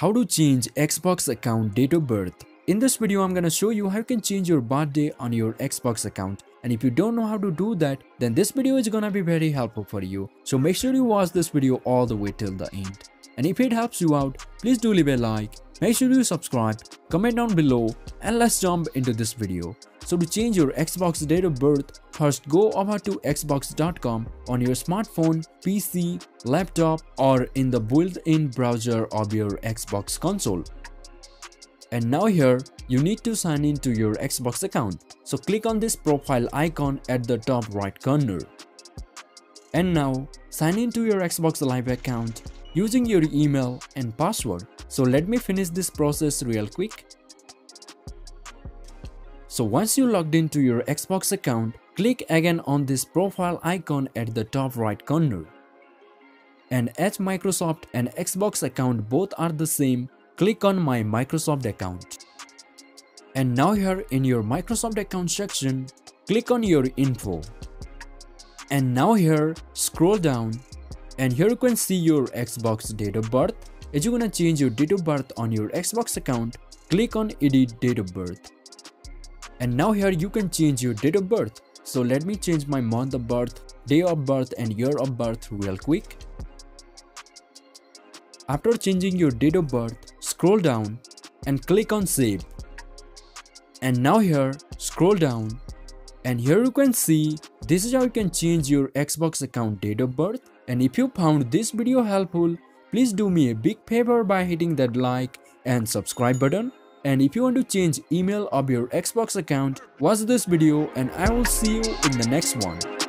How to change Xbox account date of birth. In this video, I'm gonna show you how you can change your birthday on your Xbox account. And if you don't know how to do that, then this video is gonna be very helpful for you. So make sure you watch this video all the way till the end. And if it helps you out, please do leave a like, make sure you subscribe, comment down below, and let's jump into this video. So to change your Xbox date of birth, first go over to xbox.com on your smartphone, PC, laptop, or in the built-in browser of your Xbox console. And now here, you need to sign in to your Xbox account. So click on this profile icon at the top right corner. And now, sign in to your Xbox Live account using your email and password. So let me finish this process real quick. So once you logged into your Xbox account, click again on this profile icon at the top right corner. And as Microsoft and Xbox account both are the same, click on My Microsoft account. And now here in your Microsoft account section, click on your info. And now here, scroll down. And here you can see your Xbox date of birth. If you're gonna change your date of birth on your Xbox account, click on Edit Date of Birth. And now here you can change your date of birth. So let me change my month of birth, day of birth, and year of birth real quick. After changing your date of birth, scroll down and click on Save. And now here, scroll down. And here you can see, this is how you can change your Xbox account date of birth. And if you found this video helpful, please do me a big favor by hitting that like and subscribe button. And if you want to change email of your Xbox account, watch this video and I will see you in the next one.